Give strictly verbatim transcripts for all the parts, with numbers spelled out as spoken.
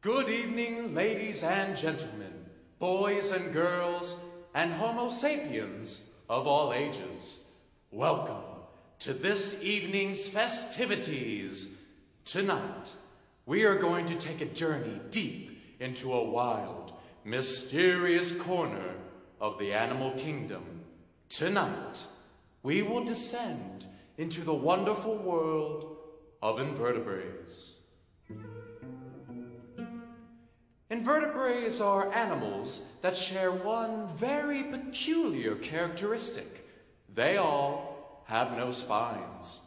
Good evening, ladies and gentlemen, boys and girls, and Homo sapiens of all ages. Welcome to this evening's festivities. Tonight, we are going to take a journey deep into a wild, mysterious corner of the animal kingdom. Tonight, we will descend into the wonderful world of invertebrates. Invertebrates are animals that share one very peculiar characteristic. They all have no spines.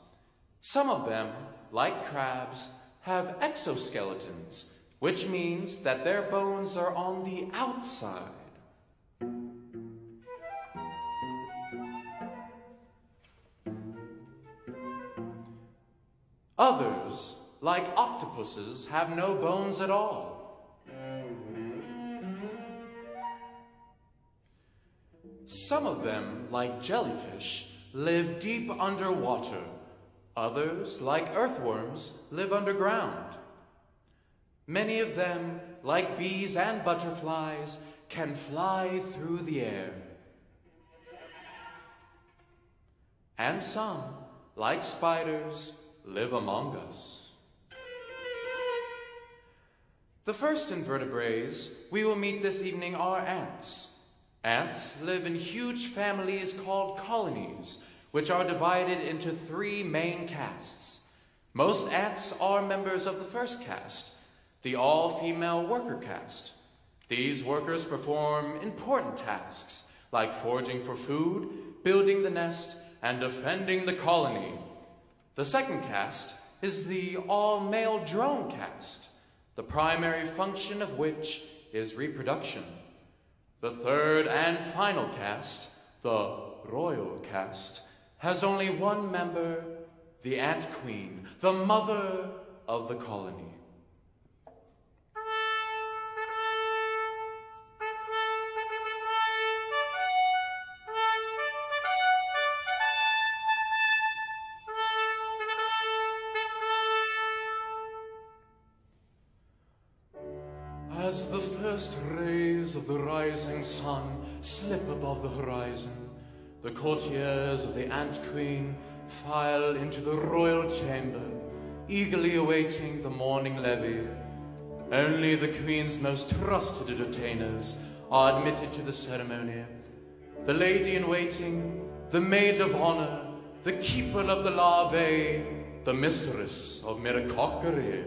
Some of them, like crabs, have exoskeletons, which means that their bones are on the outside. Others, like octopuses, have no bones at all. Some of them, like jellyfish, live deep underwater. Others, like earthworms, live underground. Many of them, like bees and butterflies, can fly through the air. And some, like spiders, live among us. The first invertebrates we will meet this evening are ants. Ants live in huge families called colonies, which are divided into three main castes. Most ants are members of the first caste, the all-female worker caste. These workers perform important tasks, like foraging for food, building the nest, and defending the colony. The second caste is the all-male drone caste, the primary function of which is reproduction. The third and final caste, the royal caste, has only one member, the ant queen, the mother of the colony. As the first rays of the rising sun slip above the horizon, the courtiers of the ant queen file into the royal chamber, eagerly awaiting the morning levee. Only the queen's most trusted entertainers are admitted to the ceremony. The lady in waiting, the maid of honor, the keeper of the larvae, the mistress of Miracocquerie.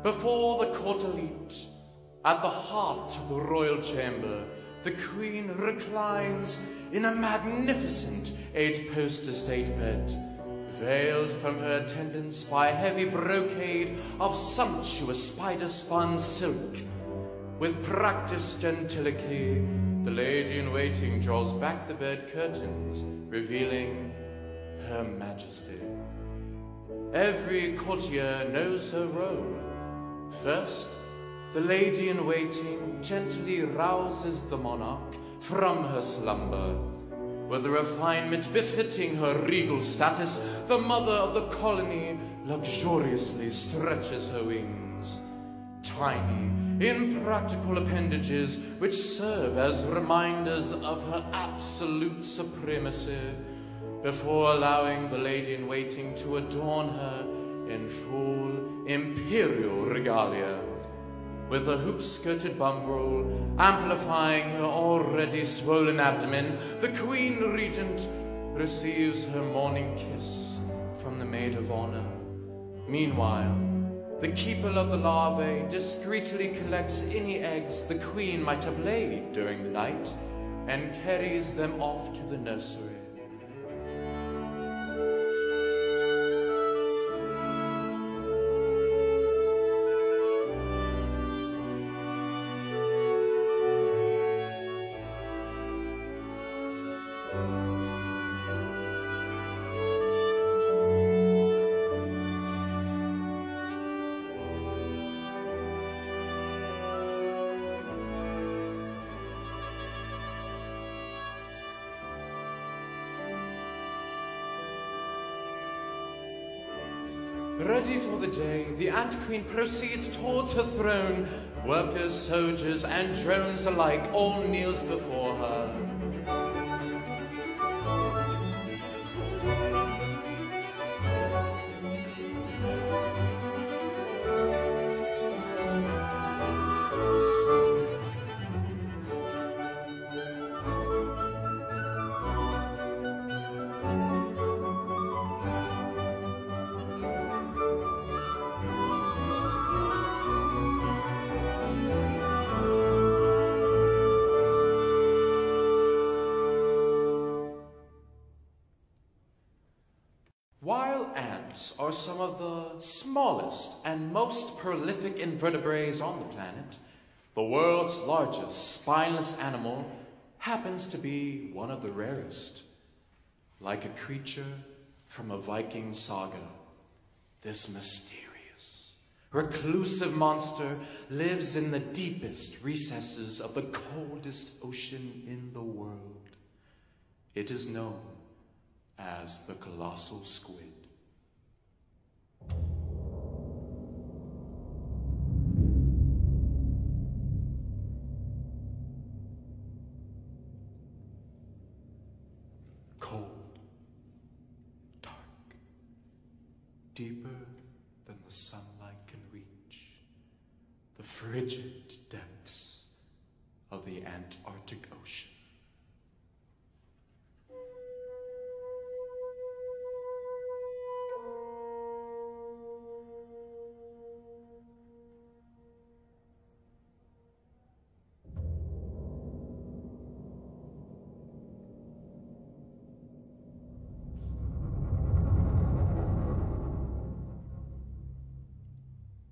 Before the court elite, at the heart of the royal chamber, the queen reclines in a magnificent eight-post estate bed, veiled from her attendants by a heavy brocade of sumptuous spider-spun silk. With practiced gentility, the lady-in-waiting draws back the bed curtains, revealing her majesty. Every courtier knows her role. First, the lady-in-waiting gently rouses the monarch from her slumber. With a refinement befitting her regal status, the mother of the colony luxuriously stretches her wings. Tiny, impractical appendages which serve as reminders of her absolute supremacy, before allowing the lady-in-waiting to adorn her in full imperial regalia, with a hoop-skirted bumroll amplifying her already swollen abdomen. The Queen Regent receives her morning kiss from the maid of honor. Meanwhile, the keeper of the larvae discreetly collects any eggs the queen might have laid during the night and carries them off to the nursery. Ready for the day, the Ant Queen proceeds towards her throne. Workers, soldiers, and drones alike all kneels before her. While ants are some of the smallest and most prolific invertebrates on the planet, the world's largest spineless animal happens to be one of the rarest. Like a creature from a Viking saga, this mysterious, reclusive monster lives in the deepest recesses of the coldest ocean in the world. It is known as the colossal squid. Cold, dark, deeper than the sunlight can reach, the frigid depths of the Antarctic Ocean.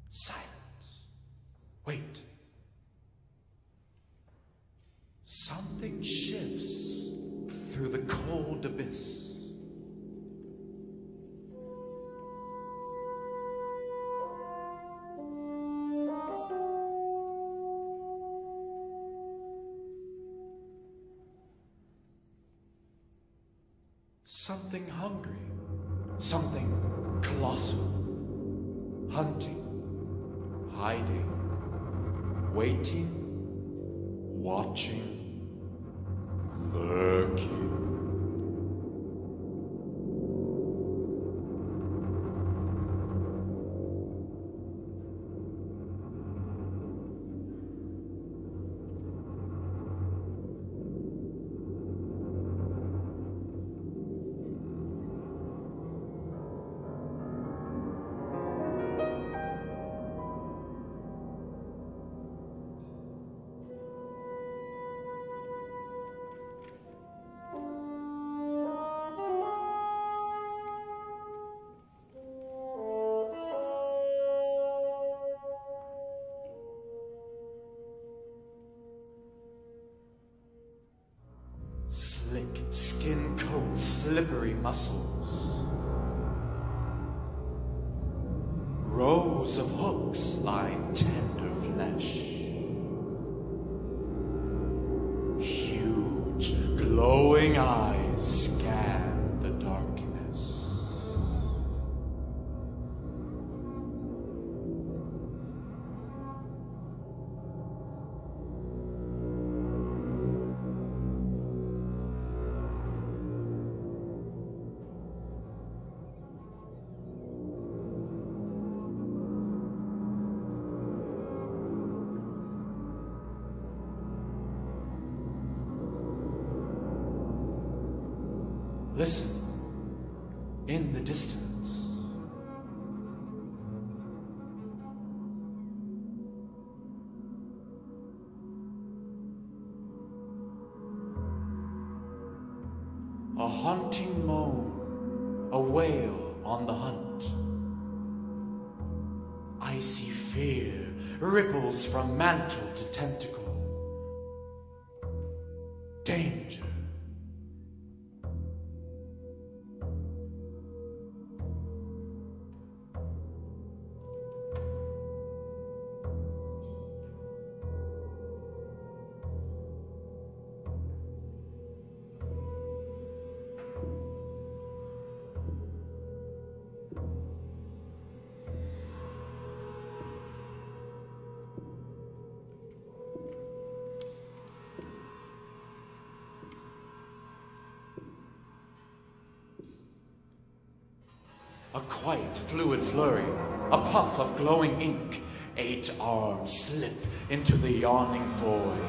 Silence. Wait. Something shifts through the cold abyss. Something hungry. Something colossal. Hunting. Hiding, waiting, watching, lurking. Slick skin coat, slippery muscles. Rows of hooks line tender flesh. Huge, glowing eyes scan the darkness. Listen, in the distance. A haunting moan, a wail on the hunt. Icy fear ripples from mantle to tentacle. Danger. A quiet, fluid flurry, a puff of glowing ink, eight arms slip into the yawning void.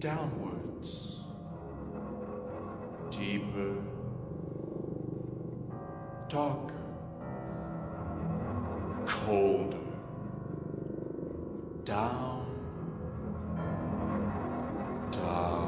Downwards, deeper, darker, colder, down, down.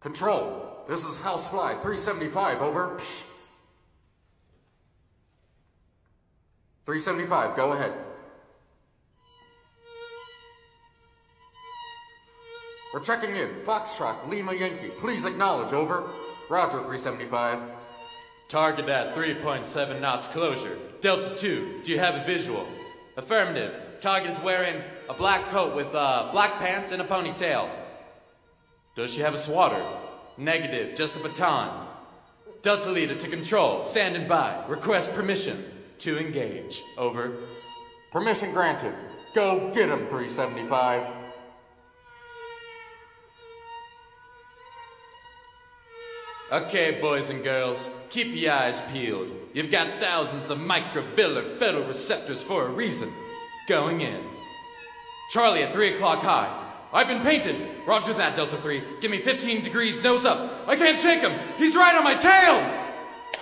Control, this is Housefly three seventy-five, over. Psst. three seventy-five, go ahead. We're checking in. Foxtrot, Lima Yankee, please acknowledge, over. Roger, three seventy-five. Target at three point seven knots closure. Delta two, do you have a visual? Affirmative. Target is wearing a black coat with uh, black pants and a ponytail. Does she have a swatter? Negative, just a baton. Delta leader to control, standing by. Request permission to engage. Over. Permission granted. Go get him, three seventy-five. Okay, boys and girls, keep your eyes peeled. You've got thousands of microvillar photoreceptors for a reason. Going in. Charlie at three o'clock high. I've been painted. Roger that, Delta three. Give me fifteen degrees, nose up. I can't shake him. He's right on my tail!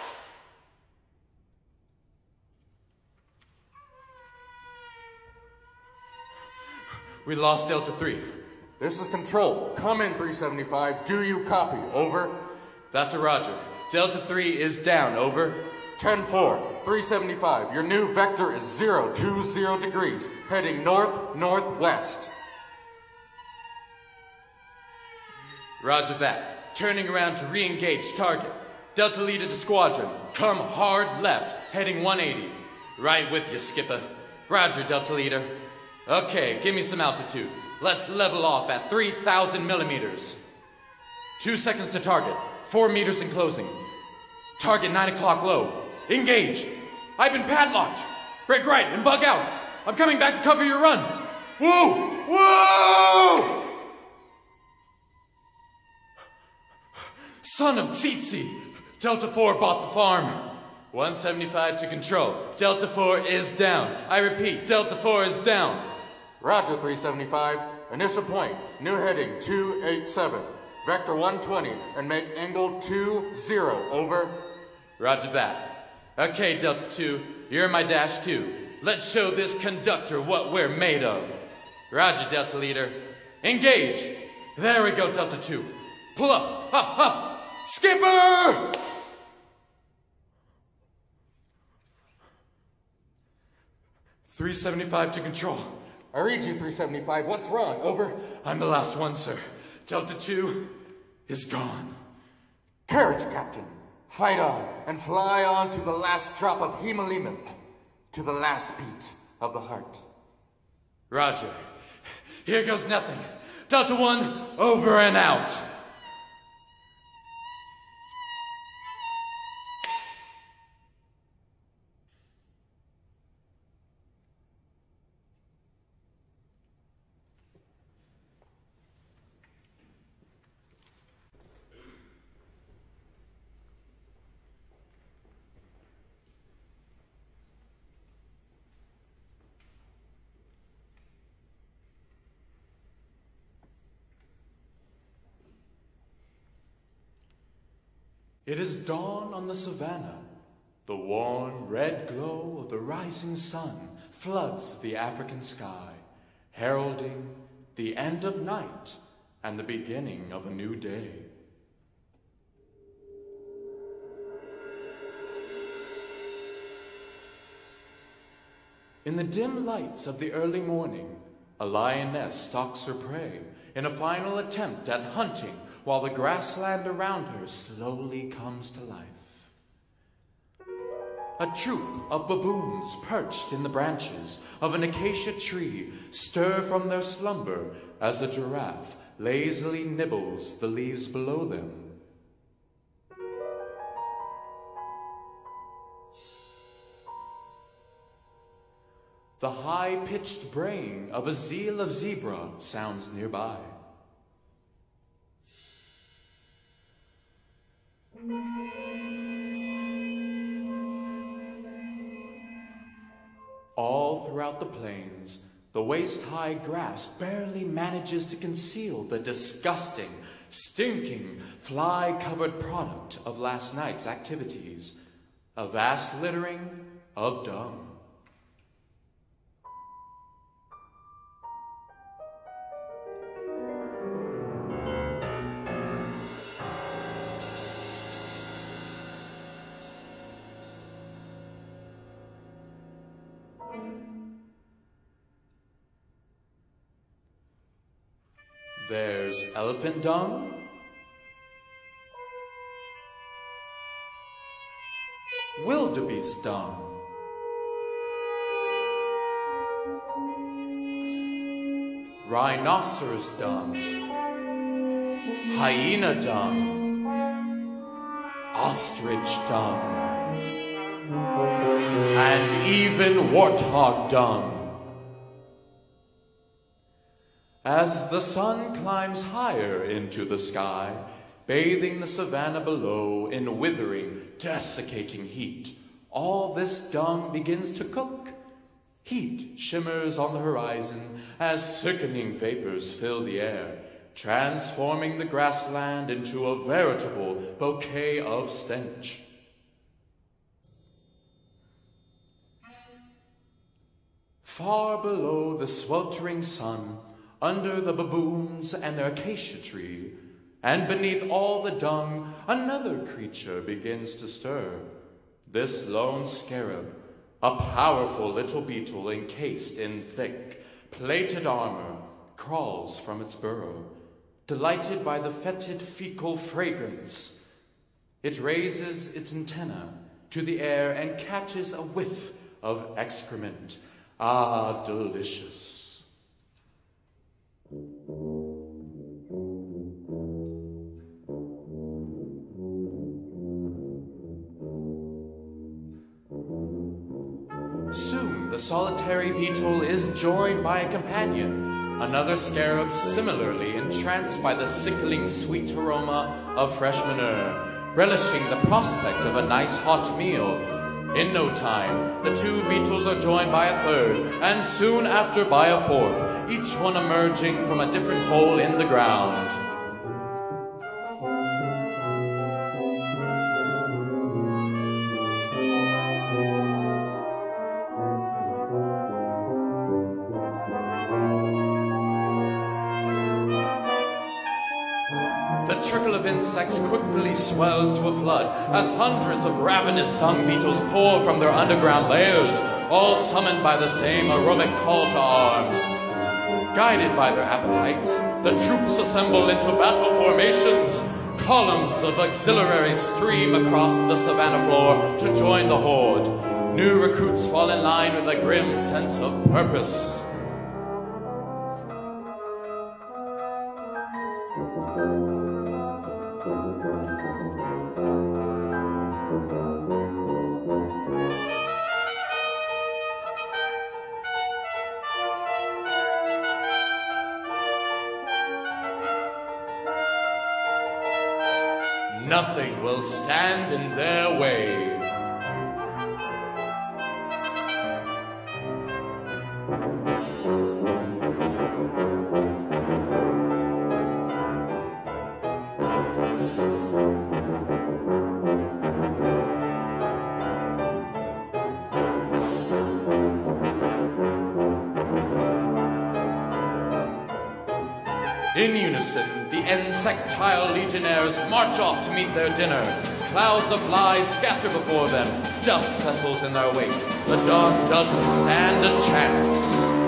We lost Delta three. This is control. Come in, three seventy-five. Do you copy? Over. That's a roger. Delta three is down. Over. ten four, three seventy-five. Your new vector is zero two zero degrees, heading north-northwest. Roger that. Turning around to re-engage target. Delta leader to squadron. Come hard left, heading one eighty. Right with you, skipper. Roger, Delta leader. Okay, give me some altitude. Let's level off at three thousand millimeters. Two seconds to target. Four meters in closing. Target nine o'clock low. Engage. I've been padlocked. Break right and bug out. I'm coming back to cover your run. Whoa! Whoa! Son of Tsitsi! Delta four bought the farm. one seventy-five to control. Delta four is down. I repeat, Delta four is down. Roger, three seventy-five. Initial point. New heading two eight seven. Vector one twenty and make angle two zero. Over. Roger that. Okay, Delta two. You're my dash two. Let's show this conductor what we're made of. Roger, Delta leader. Engage! There we go, Delta two. Pull up! Up! Up! Skipper! three seventy-five to control. I read you, three seventy-five. What's wrong? Over. I'm the last one, sir. Delta two is gone. Courage, Captain. Fight on and fly on to the last drop of hemolymph, to the last beat of the heart. Roger. Here goes nothing. Delta one, over and out. It is dawn on the savannah. The warm red glow of the rising sun floods the African sky, heralding the end of night and the beginning of a new day. In the dim lights of the early morning, a lioness stalks her prey in a final attempt at hunting while the grassland around her slowly comes to life. A troop of baboons perched in the branches of an acacia tree stir from their slumber as a giraffe lazily nibbles the leaves below them. The high-pitched braying of a zeal of zebra sounds nearby. All throughout the plains, the waist-high grass barely manages to conceal the disgusting, stinking, fly-covered product of last night's activities, a vast littering of dung. There's elephant dung, wildebeest dung, rhinoceros dung, hyena dung, ostrich dung, and even warthog dung. As the sun climbs higher into the sky, bathing the savannah below in withering, desiccating heat, all this dung begins to cook. Heat shimmers on the horizon as sickening vapors fill the air, transforming the grassland into a veritable bouquet of stench. Far below the sweltering sun, under the baboons and their acacia tree, and beneath all the dung, another creature begins to stir. This lone scarab, a powerful little beetle encased in thick, plated armor, crawls from its burrow, delighted by the fetid fecal fragrance. It raises its antenna to the air and catches a whiff of excrement. Ah, delicious. Soon the solitary beetle is joined by a companion, another scarab similarly entranced by the sickling sweet aroma of fresh manure, relishing the prospect of a nice hot meal. In no time, the two beetles are joined by a third, and soon after by a fourth, each one emerging from a different hole in the ground. The trickle of insects quickly swells to a flood as hundreds of ravenous dung beetles pour from their underground lairs, all summoned by the same aerobic call to arms. Guided by their appetites, the troops assemble into battle formations, columns of auxiliaries stream across the savannah floor to join the horde. New recruits fall in line with a grim sense of purpose. Nothing will stand in their way. In unison, the insectile legionnaires march off to meet their dinner. Clouds of flies scatter before them. Dust settles in their wake. The dog doesn't stand a chance.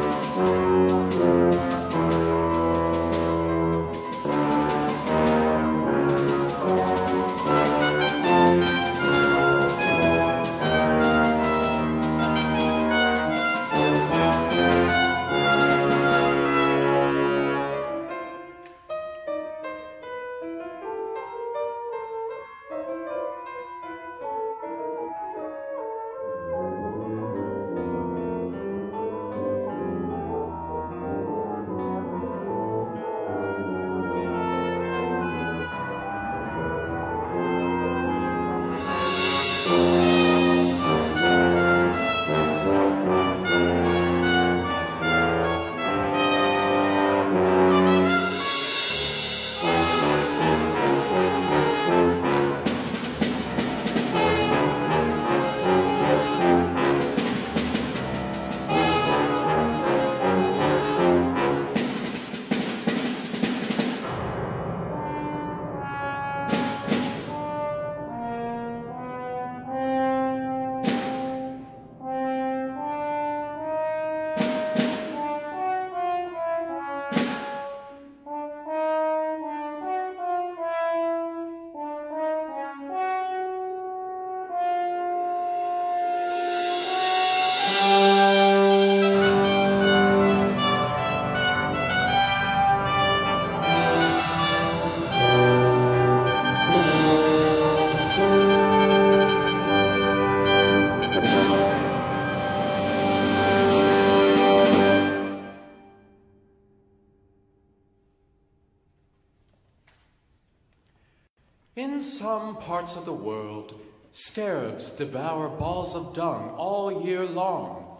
In some parts of the world, scarabs devour balls of dung all year long,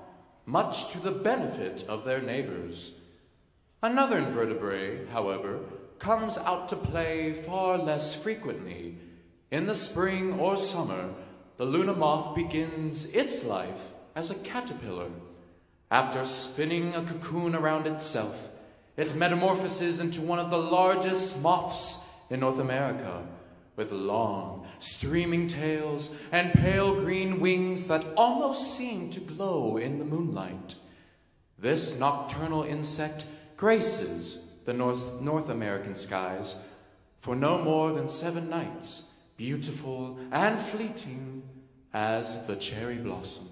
much to the benefit of their neighbors. Another invertebrate, however, comes out to play far less frequently. In the spring or summer, the Luna moth begins its life as a caterpillar. After spinning a cocoon around itself, it metamorphoses into one of the largest moths in North America, with long, streaming tails and pale green wings that almost seem to glow in the moonlight. This nocturnal insect graces the North, North American skies for no more than seven nights, beautiful and fleeting as the cherry blossom.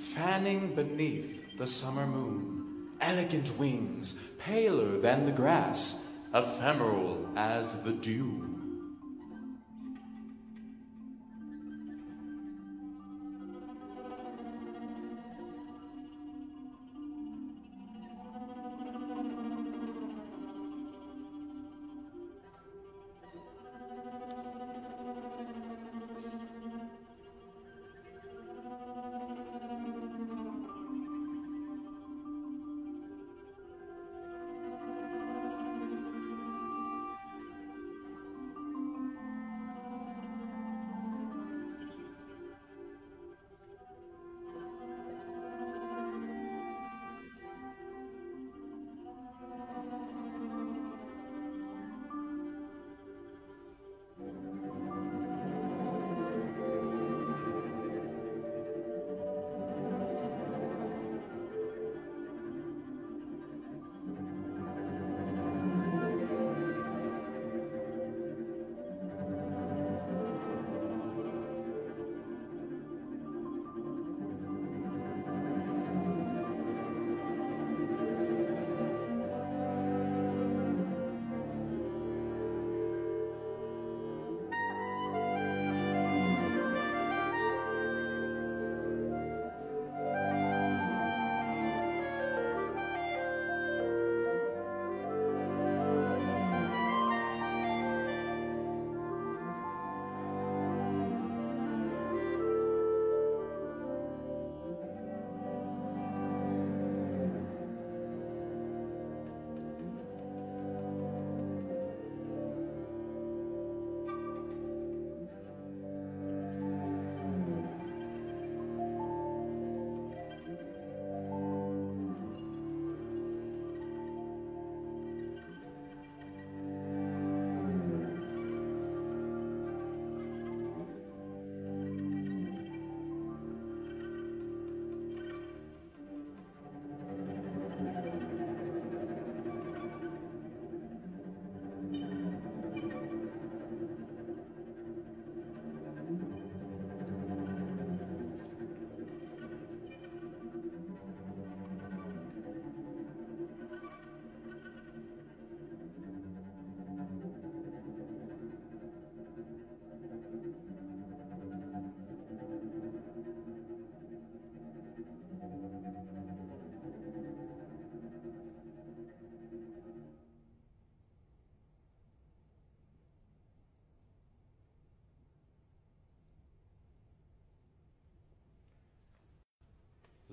Fanning beneath the summer moon, elegant wings, paler than the grass, ephemeral as the dew.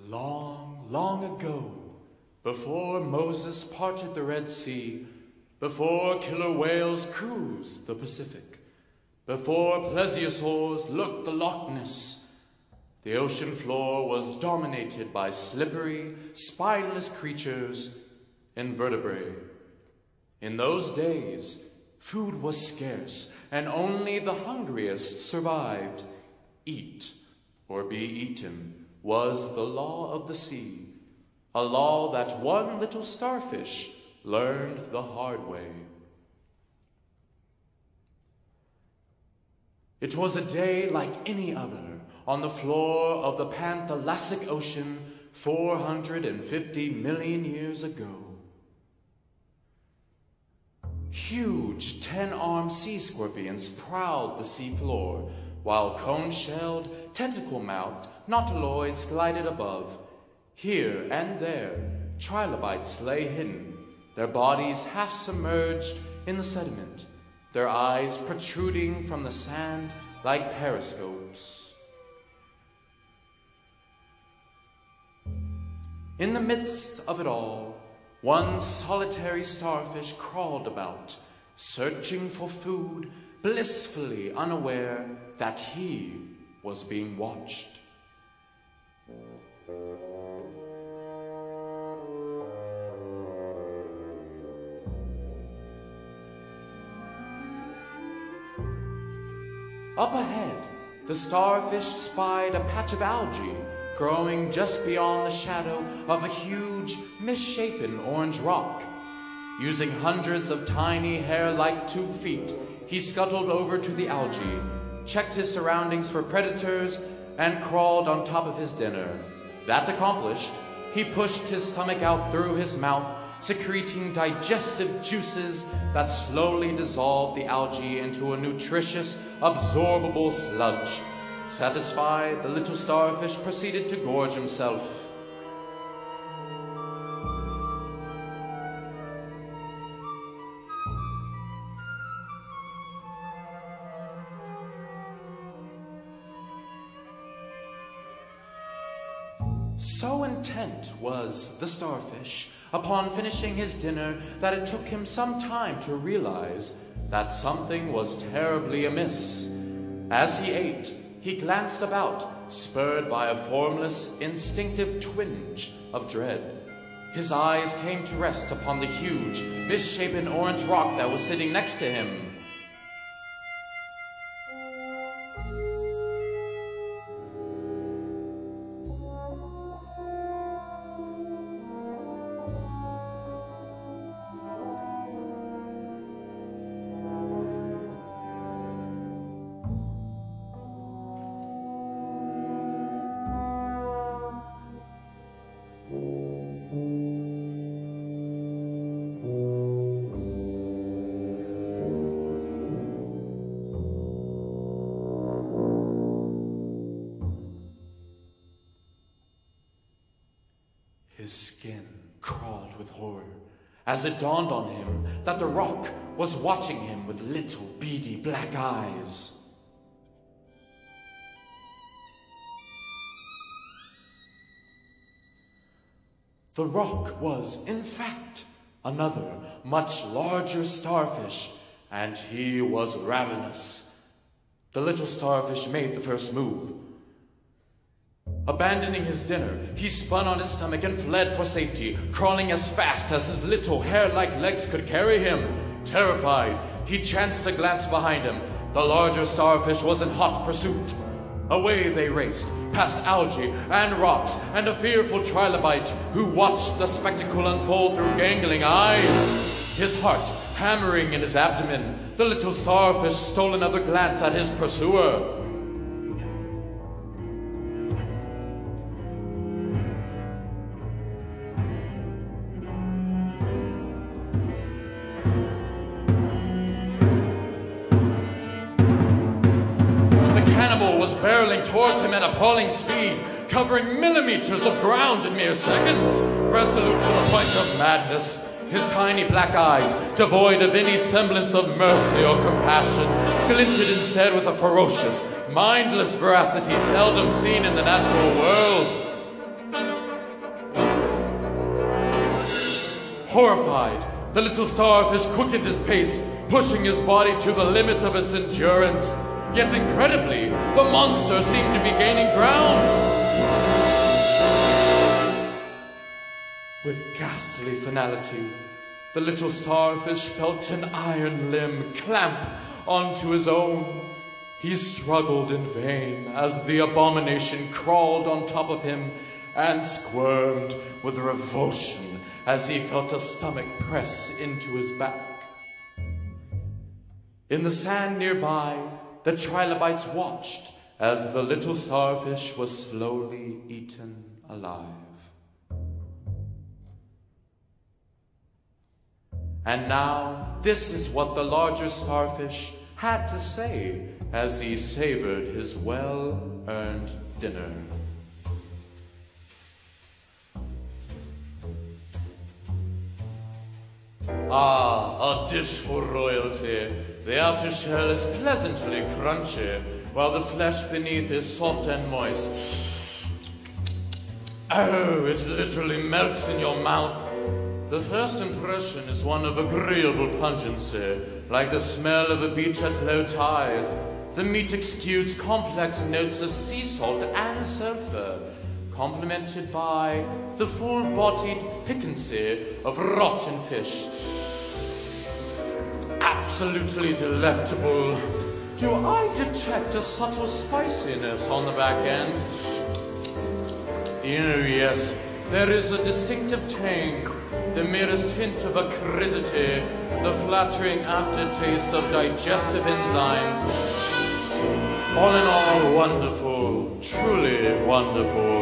Long, long ago, before Moses parted the Red Sea, before killer whales cruised the Pacific, before plesiosaurs looked the Loch Ness, the ocean floor was dominated by slippery, spineless creatures and vertebrae. In those days, food was scarce, and only the hungriest survived. Eat or be eaten was the law of the sea, a law that one little starfish learned the hard way. It was a day like any other on the floor of the Panthalassic Ocean four hundred fifty million years ago. Huge ten-armed sea scorpions prowled the seafloor, while cone-shelled, tentacle-mouthed nautiloids glided above. Here and there, trilobites lay hidden, their bodies half-submerged in the sediment, their eyes protruding from the sand like periscopes. In the midst of it all, one solitary starfish crawled about, searching for food, blissfully unaware that he was being watched. Up ahead, the starfish spied a patch of algae growing just beyond the shadow of a huge, misshapen orange rock. Using hundreds of tiny, hair-like tube feet, he scuttled over to the algae, checked his surroundings for predators, and crawled on top of his dinner. That accomplished, he pushed his stomach out through his mouth, secreting digestive juices that slowly dissolved the algae into a nutritious, absorbable sludge. Satisfied, the little starfish proceeded to gorge himself. So intent was the starfish upon finishing his dinner that it took him some time to realize that something was terribly amiss. As he ate, he glanced about, spurred by a formless, instinctive twinge of dread. His eyes came to rest upon the huge, misshapen orange rock that was sitting next to him. His skin crawled with horror as it dawned on him that the rock was watching him with little beady black eyes. The rock was, in fact, another much larger starfish, and he was ravenous. The little starfish made the first move. Abandoning his dinner, he spun on his stomach and fled for safety, crawling as fast as his little hair-like legs could carry him. Terrified, he chanced a glance behind him. The larger starfish was in hot pursuit. Away they raced, past algae and rocks and a fearful trilobite who watched the spectacle unfold through gangling eyes. His heart hammering in his abdomen, the little starfish stole another glance at his pursuer. Barreling towards him at appalling speed, covering millimeters of ground in mere seconds. Resolute to the point of madness, his tiny black eyes, devoid of any semblance of mercy or compassion, glinted instead with a ferocious, mindless veracity seldom seen in the natural world. Horrified, the little starfish quickened his pace, pushing his body to the limit of its endurance. Yet incredibly, the monster seemed to be gaining ground. With ghastly finality, the little starfish felt an iron limb clamp onto his own. He struggled in vain as the abomination crawled on top of him and squirmed with revulsion as he felt a stomach press into his back. In the sand nearby, the trilobites watched as the little starfish was slowly eaten alive. And now, this is what the larger starfish had to say as he savored his well-earned dinner. Ah, a dish for royalty. The outer shell is pleasantly crunchy, while the flesh beneath is soft and moist. Oh, it literally melts in your mouth. The first impression is one of agreeable pungency, like the smell of a beach at low tide. The meat exudes complex notes of sea salt and sulfur, complemented by the full-bodied piquancy of rotten fish. Absolutely delectable. Do I detect a subtle spiciness on the back end? Oh yes, there is a distinctive tang. The merest hint of acridity, the flattering aftertaste of digestive enzymes. All in all, wonderful, truly wonderful.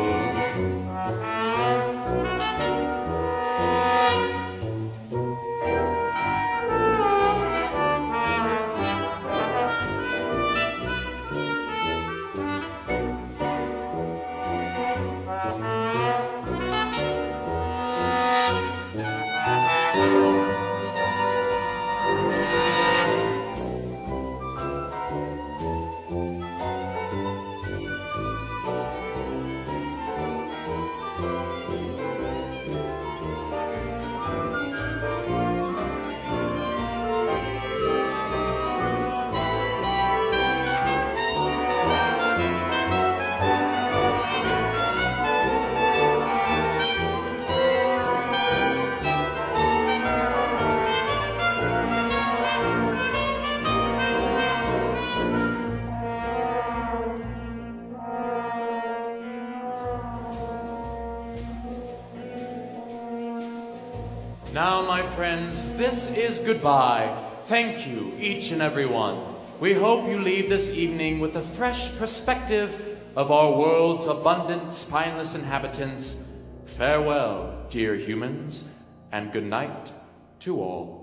Now, my friends, this is goodbye. Thank you, each and every one. We hope you leave this evening with a fresh perspective of our world's abundant, spineless inhabitants. Farewell, dear humans, and good night to all.